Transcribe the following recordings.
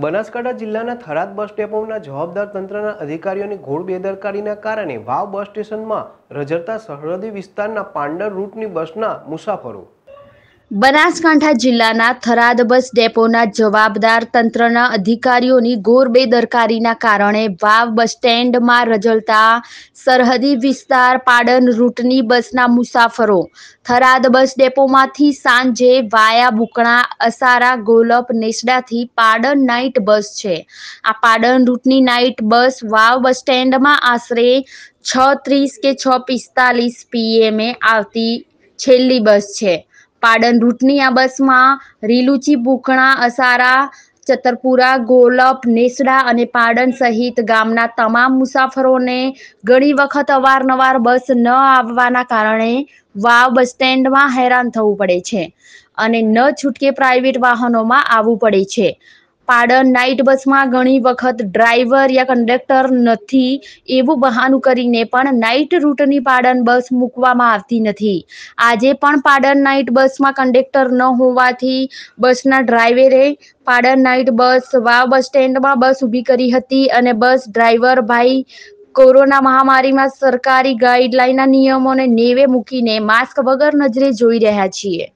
बनासकांठा जिल्लाना थराद बस डेपोना जवाबदार तंत्रना अधिकारीओनी घोर बेदरकारीना कारणे वाव बस स्टेशनमां रजरता सरहदी विस्तारना पांडण रूटनी बसना मुसाफरो बनासकांठा जिल्लाना थराद बस डेपोना जवाबदार तंत्रना अधिकारीओनी घोर बेदरकारीना कारणे वाव बस स्टेन्डमां रजलता सरहदी विस्तार पाडण रूटनी बसना मुसाफरो थराद बस डेपोमांथी सांजे वाया बुकणा असारा गोलप नेसडाथी पाडण नाइट बस छे। आ पाडण रूटनी नाइट बस वाव बस स्टेन्डमां आशरे 6:30 के 6:45 पीएमए आवती छेल्ली बस छे। पाडण रूटनी आ बस में रीलूची बुकणा असारा चतरपुरा गोलप नेसडा अने पाडण सहित गामना तमाम मुसाफरोने घणी वखत अवारनवार बस न आववाना कारणे वाव बस स्टेन्ड में हैरान थवुं पड़े छे अने न छूटके प्राइवेट वाहनों में आववुं पड़े छे। पाडण नाइट बस में घणी वखत ड्राइवर या कंडक्टर नहीं एवं बहानू करीने पण नाइट रूटनी पाडण बस मूकवामां आवती नहीं। आजे पण पाडण नाइट बस में कंडक्टर न होवाथी बसना ड्राइवरे पाडण नाइट बस वाव बस स्टेन्ड में बस ऊभी करी हती अने बस ड्राइवर भाई कोरोना महामारी में सरकारी गाइडलाइन नियमों ने नेवे मूकीने मास्क वगर नजरे जोई रह्या छीए।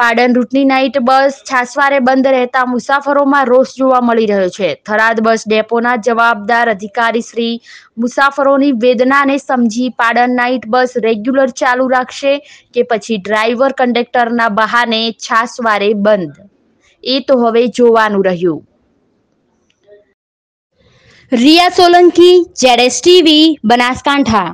पाडण रूटनी नाइट बस छासवारे बंद रहता मुसाफरों में रोष जोवा मळी रह्यो छे। थराद बस डेपोना जवाबदार अधिकारी श्री मुसाफरोनी वेदना ने समझी पाडण नाइट बस रेग्युलर चालू राखशे के पछी ड्राइवर कंडक्टर ना बहाने छासवारे बंद ए तो हवे जोवानुं रह्युं। रिया सोलंकी ZSTV बनासकांठा।